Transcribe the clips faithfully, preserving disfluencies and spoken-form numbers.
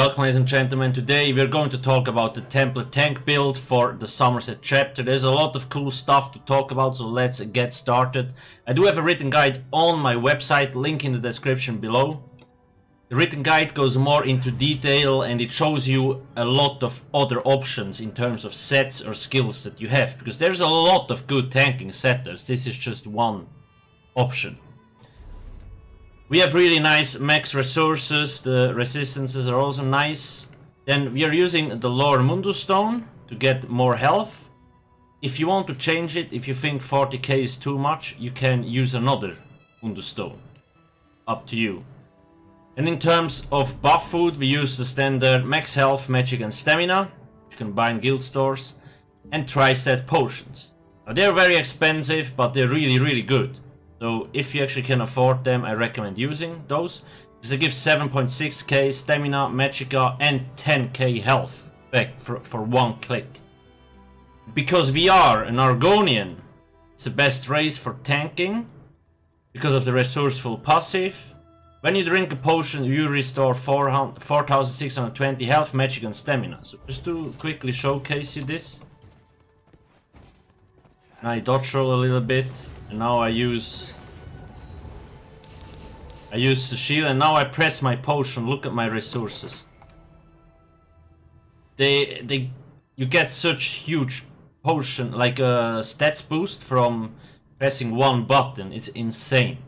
Welcome, ladies and gentlemen. Today we're going to talk about the Templar tank build for the Summerset chapter. There's a lot of cool stuff to talk about, so let's get started. I do have a written guide on my website, link in the description below. The written guide goes more into detail and it shows you a lot of other options in terms of sets or skills that you have, because there's a lot of good tanking setups. This is just one option. We have really nice max resources, the resistances are also nice. Then we are using the Lore Mundus Stone to get more health. If you want to change it, if you think forty K is too much, you can use another Mundus Stone. Up to you. And in terms of buff food, we use the standard max health, magic and stamina. You can buy in guild stores. And tri-set potions. Now, they're very expensive, but they're really, really good. So if you actually can afford them, I recommend using those. Because they give seven point six K stamina, magicka and ten K health back for, for one click. Because we are an Argonian, it's the best race for tanking. Because of the resourceful passive. When you drink a potion, you restore four thousand six hundred twenty health, magic and stamina. So just to quickly showcase you this. And I dodge roll a little bit. And now I use I use the shield, and now I press my potion. Look at my resources. They they you get such huge potion, like a stats boost from pressing one button. It's insane.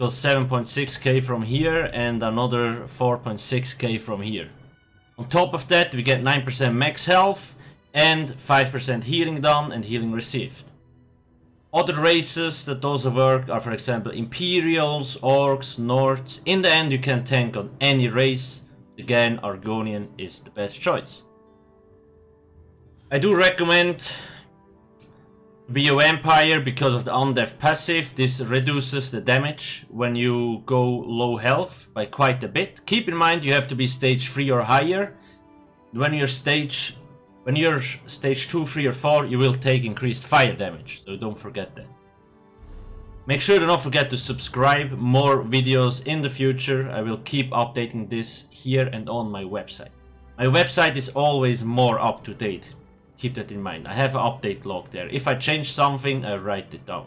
Got seven point six K from here and another four point six K from here. On top of that, we get nine percent max health and five percent healing done and healing received. Other races that also work are, for example, Imperials, Orcs, Nords. In the end, you can tank on any race. Again, Argonian is the best choice. I do recommend B O Empire because of the Undeath passive. This reduces the damage when you go low health by quite a bit. Keep in mind, you have to be stage three or higher. When you're stage... When you're stage two, three or four, you will take increased fire damage, so don't forget that. Make sure to not forget to subscribe, more videos in the future. I will keep updating this here and on my website. My website is always more up to date, keep that in mind. I have an update log there. If I change something, I write it down.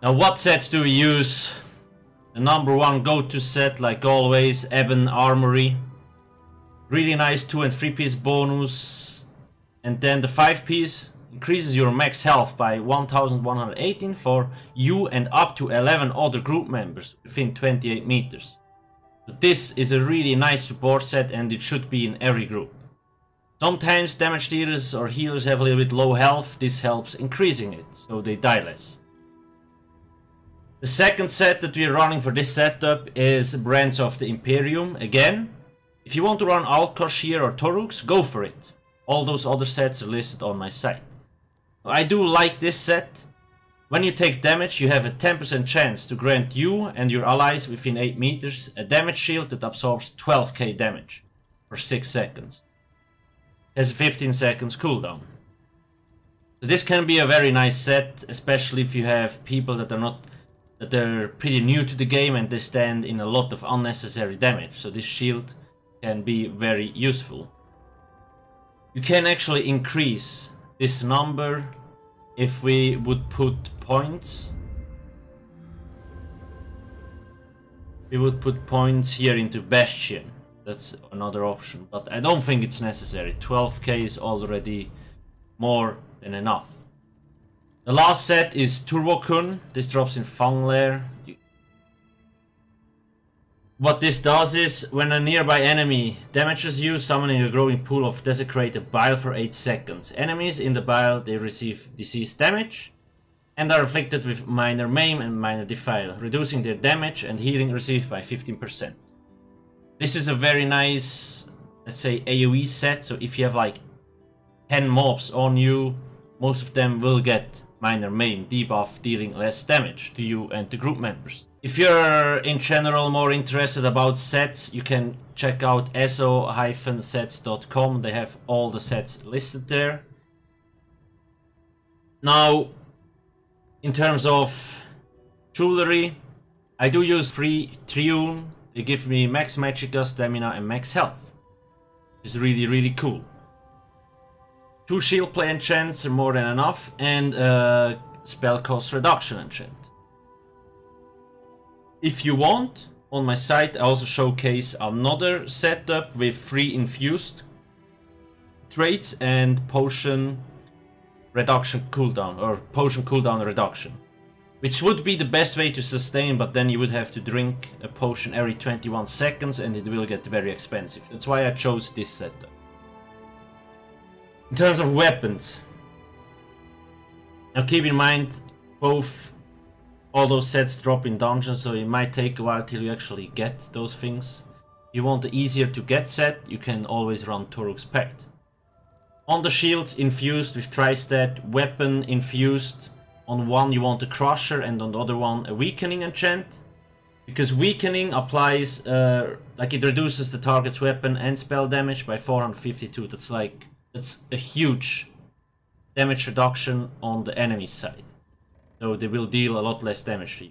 Now, what sets do we use? The number one go-to set, like always, Ebon Armory. Really nice two and three piece bonus, and then the five piece increases your max health by one thousand one hundred eighteen for you and up to eleven other group members within twenty-eight meters. So this is a really nice support set and it should be in every group. Sometimes damage dealers or healers have a little bit low health, this helps increasing it, so they die less. The second set that we are running for this setup is Brands of the Imperium again. If you want to run Alkosh here or Torukz, go for it. All those other sets are listed on my site. I do like this set. When you take damage, you have a ten percent chance to grant you and your allies within eight meters a damage shield that absorbs twelve K damage for six seconds. It has a fifteen seconds cooldown. So this can be a very nice set, especially if you have people that are not... that are pretty new to the game and they stand in a lot of unnecessary damage. So this shield can be very useful. You can actually increase this number if we would put points. We would put points here into Bastion. That's another option, but I don't think it's necessary. twelve K is already more than enough. The last set is Thurvokun. This drops in Fang Lair. What this does is, when a nearby enemy damages you, summoning a growing pool of desecrated bile for eight seconds. Enemies in the bile, they receive disease damage and are afflicted with minor maim and minor defile, reducing their damage and healing received by fifteen percent. This is a very nice, let's say, AoE set, so if you have like ten mobs on you, most of them will get minor maim debuff, dealing less damage to you and the group members. If you're in general more interested about sets, you can check out eso sets dot com. They have all the sets listed there. Now, in terms of jewelry, I do use free Triune, They give me max magicka, stamina and max health. It's really, really cool. Two shield play enchants are more than enough, and uh, spell cost reduction enchant. If you want, on my site I also showcase another setup with three infused traits and potion reduction cooldown, or potion cooldown reduction, which would be the best way to sustain, but then you would have to drink a potion every twenty-one seconds and it will get very expensive. That's why I chose this setup. In terms of weapons, now keep in mind both all those sets drop in dungeons, so it might take a while till you actually get those things. If you want the easier to get set, you can always run Torug's Pact. On the shields, infused with Tristat, weapon infused. On one you want a crusher, and on the other one a weakening enchant, because weakening applies, uh, like it reduces the target's weapon and spell damage by four hundred fifty-two. That's like, that's a huge damage reduction on the enemy side, so they will deal a lot less damage to you.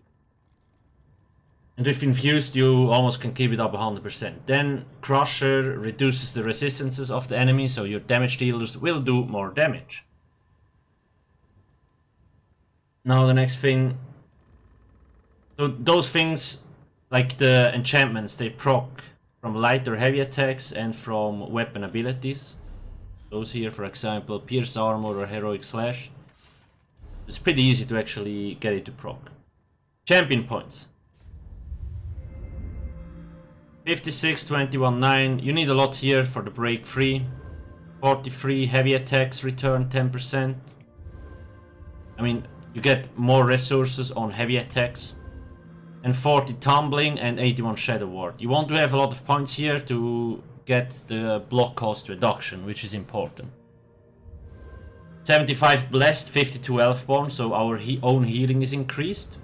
And if infused, you almost can keep it up one hundred percent. Then crusher reduces the resistances of the enemy, so your damage dealers will do more damage. Now the next thing, so those things, like the enchantments, they proc from light or heavy attacks and from weapon abilities. Those here, for example, Pierce Armor or Heroic Slash. It's pretty easy to actually get it to proc. Champion points. fifty-six, twenty-one, nine. You need a lot here for the break free. forty-three, heavy attacks return ten percent. I mean, you get more resources on heavy attacks, and forty tumbling and eighty-one shadow ward. You want to have a lot of points here to get the block cost reduction, which is important. seventy-five blessed, fifty-two elfborn, so our he own healing is increased.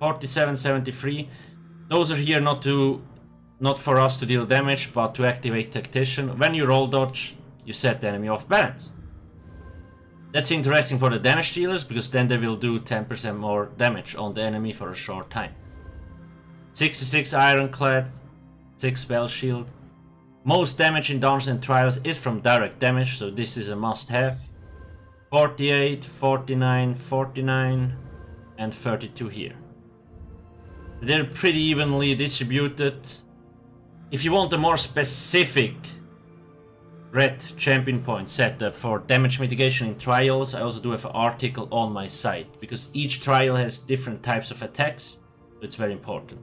forty-seven, seventy-three. Those are here not to, not for us to deal damage, but to activate Tactician. When you roll dodge, you set the enemy off balance. That's interesting for the damage dealers, because then they will do ten percent more damage on the enemy for a short time. sixty-six ironclad, six spell shield. Most damage in dungeons and trials is from direct damage, so this is a must-have. forty-eight, forty-nine, forty-nine, and thirty-two here. They're pretty evenly distributed. If you want a more specific red champion point setup for damage mitigation in trials, I also do have an article on my site, because each trial has different types of attacks, so it's very important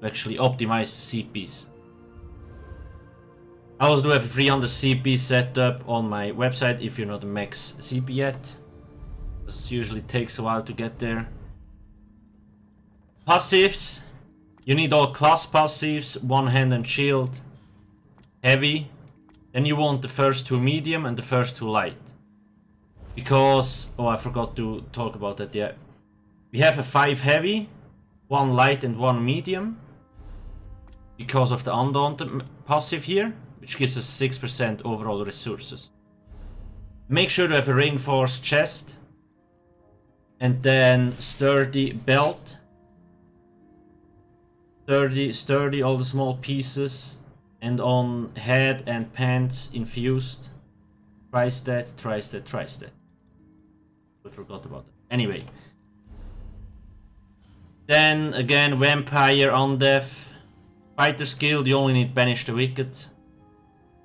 to actually optimize the C Ps. I also do have a three hundred C P setup on my website if you're not max C P yet. This usually takes a while to get there. Passives. You need all class passives, one hand and shield, heavy. Then you want the first two medium and the first two light. Because, oh, I forgot to talk about that, yeah. We have a five heavy, one light and one medium, because of the Undaunted passive here, which gives us six percent overall resources. Make sure to have a reinforced chest, and then sturdy belt. Sturdy, sturdy, all the small pieces. And on head and pants, infused. Tristat, Tristat, Tristat. I forgot about it. Anyway. Then again, Vampire, Undeath. Fighter skill, you only need Banish the Wicked.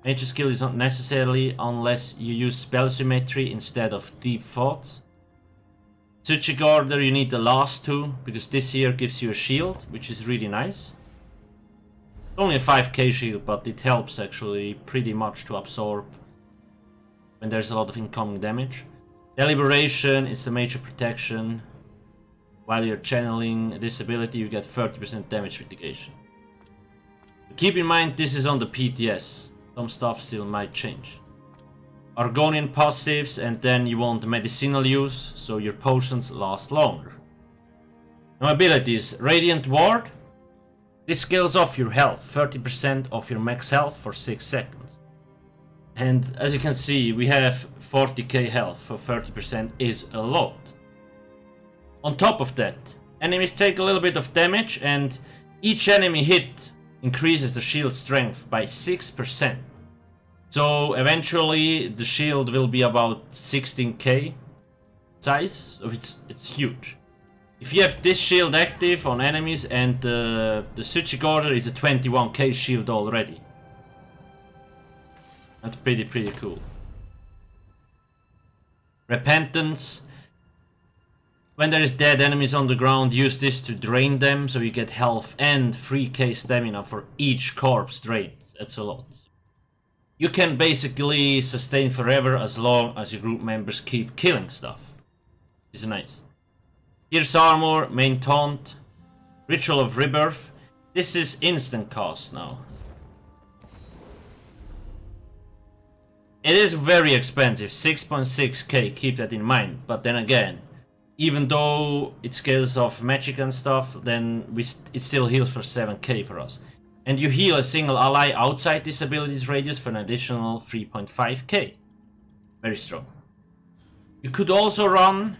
Major skill is not necessarily, unless you use Spell Symmetry instead of Deep Thought. Tsuchig Order, you need the last two, because this here gives you a shield, which is really nice. Only a five K shield, but it helps actually pretty much to absorb when there's a lot of incoming damage. Deliberation is the major protection. While you're channeling this ability, you get thirty percent damage mitigation. Keep in mind, this is on the P T S. Some stuff still might change. Argonian passives, and then you want medicinal use, so your potions last longer. Now abilities. Radiant Ward. This scales off your health, thirty percent of your max health for six seconds. And as you can see, we have forty K health, so thirty percent is a lot. On top of that, enemies take a little bit of damage, and each enemy hit increases the shield strength by six percent. So eventually the shield will be about sixteen K size, so it's, it's huge. If you have this shield active on enemies, and uh, the Tsuchik Order is a twenty-one K shield already. That's pretty, pretty cool. Repentance. When there is dead enemies on the ground, use this to drain them, so you get health and three K stamina for each corpse drained. That's a lot. You can basically sustain forever as long as your group members keep killing stuff. It's nice. Pierce Armor, main taunt, Ritual of Rebirth. This is instant cast now. It is very expensive, six point six K, keep that in mind, but then again, even though it scales off magic and stuff, then we st it still heals for seven K for us. And you heal a single ally outside this ability's radius for an additional three point five K. Very strong. You could also run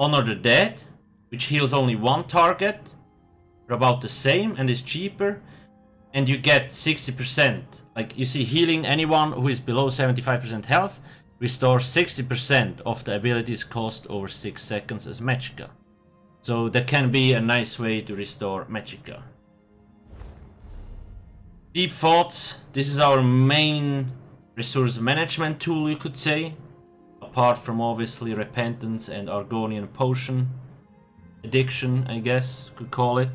Honor the Dead, which heals only one target for about the same and is cheaper. And you get sixty percent. Like, you see, healing anyone who is below seventy-five percent health restores sixty percent of the ability's cost over six seconds as magicka. So that can be a nice way to restore magicka. Deep Thought. This is our main resource management tool, you could say. Apart from obviously Repentance and Argonian Potion. Addiction, I guess, could call it.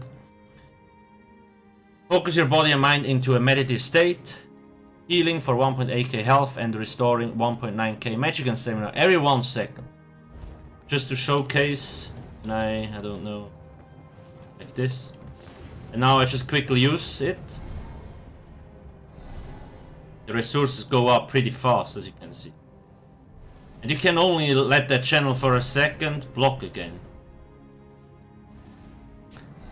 Focus your body and mind into a meditative state. Healing for one point eight K health and restoring one point nine K magic and stamina every one second. Just to showcase. And I, I don't know. Like this. And now I just quickly use it. The resources go up pretty fast, as you can see. And you can only let that channel for a second, block again.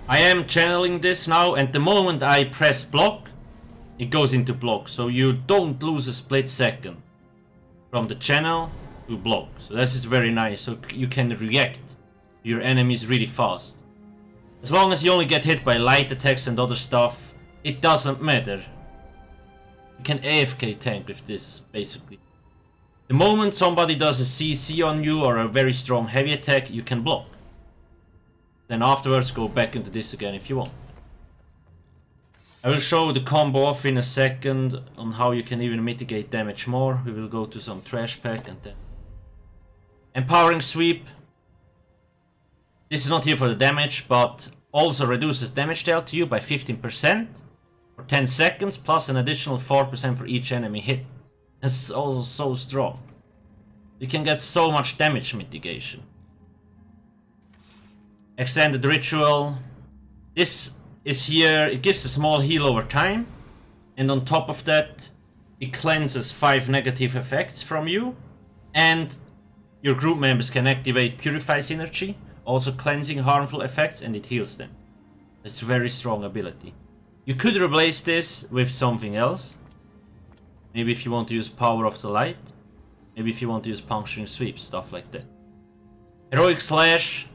I am channeling this now, and the moment I press block, it goes into block. So you don't lose a split second from the channel to block. So this is very nice. So you can react to your enemies really fast. As long as you only get hit by light attacks and other stuff, it doesn't matter. You can A F K tank with this, basically. The moment somebody does a C C on you or a very strong heavy attack, you can block. Then afterwards go back into this again if you want. I will show the combo off in a second on how you can even mitigate damage more. We will go to some trash pack and then... Empowering Sweep. This is not here for the damage, but also reduces damage dealt to you by fifteen percent. For ten seconds, plus an additional four percent for each enemy hit. That's also so strong. You can get so much damage mitigation. Extended Ritual. This is here, it gives a small heal over time. And on top of that, it cleanses five negative effects from you. And your group members can activate Purify Synergy, also cleansing harmful effects, and it heals them. It's a very strong ability. You could replace this with something else. Maybe if you want to use Power of the Light. Maybe if you want to use Puncturing Sweeps, stuff like that. Heroic Slash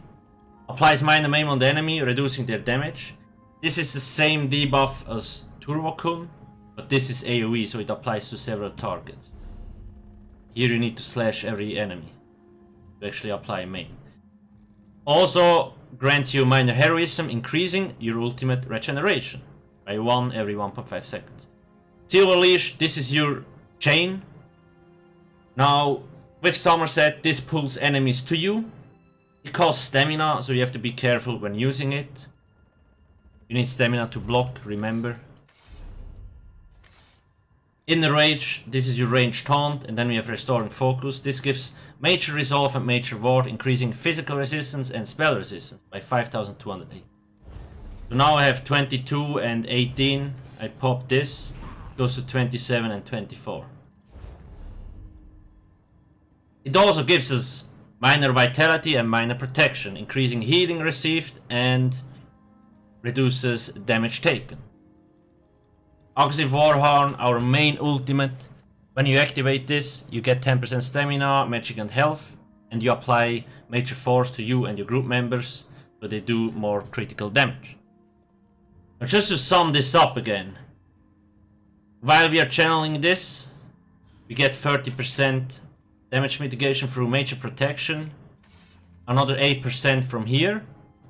applies minor maim on the enemy, reducing their damage. This is the same debuff as Thurvokun, but this is AoE, so it applies to several targets. Here you need to slash every enemy to actually apply maim. Also grants you minor heroism, increasing your ultimate regeneration by one every one point five seconds. Silver Leash, this is your chain. Now, with Summerset, this pulls enemies to you. It costs stamina, so you have to be careful when using it. You need stamina to block, remember. In the Rage, this is your range taunt, and then we have Restoring Focus. This gives Major Resolve and Major Ward, increasing physical resistance and spell resistance by five thousand two hundred eight. So now I have twenty-two and eighteen. I pop this. It goes to twenty-seven and twenty-four. It also gives us Minor Vitality and Minor Protection, increasing healing received and reduces damage taken. Oxy Warhorn, our main ultimate. When you activate this, you get ten percent stamina, magic and health, and you apply Major Force to you and your group members, so they do more critical damage. But just to sum this up again, while we are channeling this, we get thirty percent damage mitigation through Major Protection, another eight percent from here,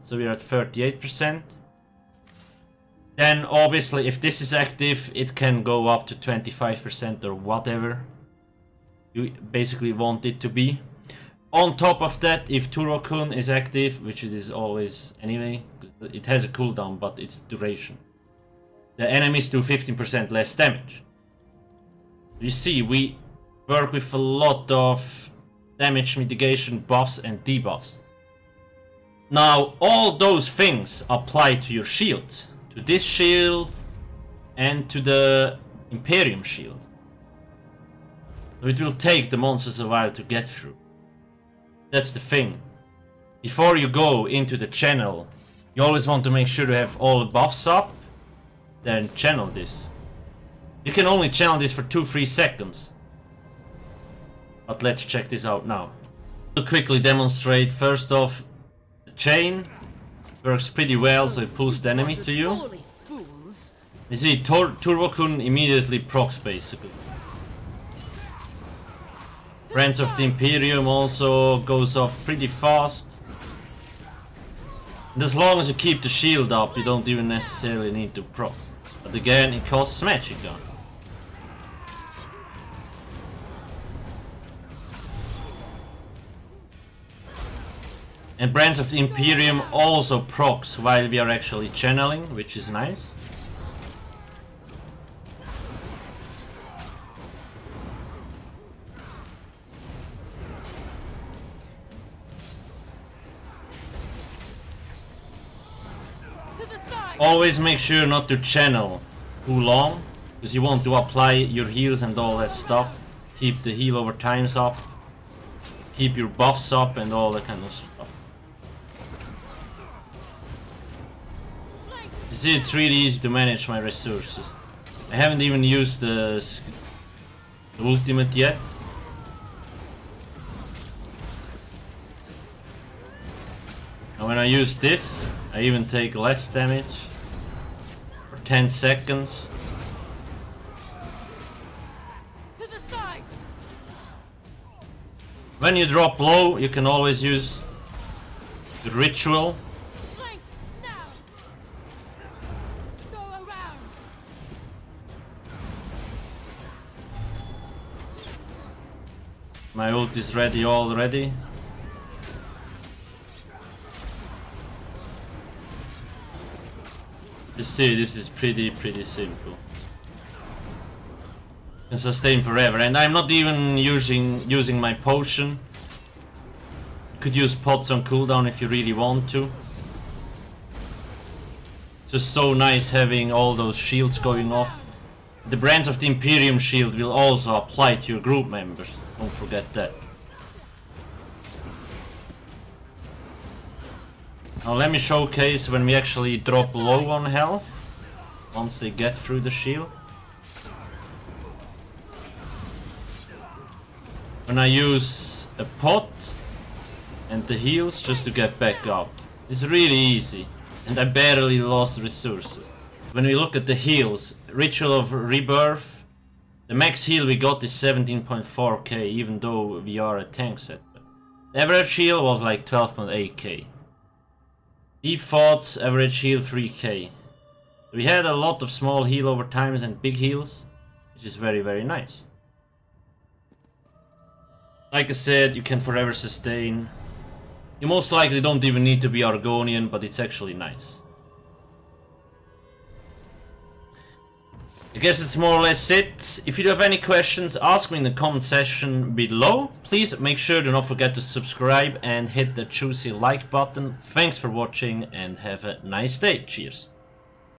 so we are at thirty-eight percent. Then obviously if this is active, it can go up to twenty-five percent or whatever you basically want it to be. On top of that, if Thurvokun is active, which it is always anyway, it has a cooldown, but it's duration. The enemies do fifteen percent less damage. You see, we work with a lot of damage mitigation buffs and debuffs. Now, all those things apply to your shields, to this shield and to the Imperium shield. It will take the monsters a while to get through. That's the thing. Before you go into the channel, you always want to make sure to have all the buffs up, then channel this. You can only channel this for two to three seconds. But let's check this out now. To quickly demonstrate, first off, the chain works pretty well, so it pulls the enemy to you. You see, Thurvokun immediately procs basically. Brands of the Imperium also goes off pretty fast. And as long as you keep the shield up, you don't even necessarily need to proc. But again, it costs magic gun. And Brands of the Imperium also procs while we are actually channeling, which is nice. Always make sure not to channel too long, because you want to apply your heals and all that stuff. Keep the heal over times up, keep your buffs up and all that kind of stuff. You see, it's really easy to manage my resources. I haven't even used the, the ultimate yet. And when I use this, I even take less damage for ten seconds. To the side. When you drop low, you can always use the ritual. Now. Go around. My ult is ready already. You see, this is pretty, pretty simple. You can sustain forever, and I'm not even using using my potion. You could use pots on cooldown if you really want to. It's just so nice having all those shields going off. The Brands of the Imperium shield will also apply to your group members, don't forget that. Now let me showcase when we actually drop low on health, once they get through the shield. When I use a pot and the heals just to get back up. It's really easy, and I barely lost resources. When we look at the heals, Ritual of Rebirth, the max heal we got is seventeen point four K, even though we are a tank set. The average heal was like twelve point eight K. Deep Thought, average heal three K. We had a lot of small heal over times and big heals, which is very, very nice. Like I said, you can forever sustain. You most likely don't even need to be Argonian, but it's actually nice. I guess it's more or less it. If you have any questions, ask me in the comment section below. Please make sure to not forget to subscribe and hit the juicy like button. Thanks for watching and have a nice day. Cheers.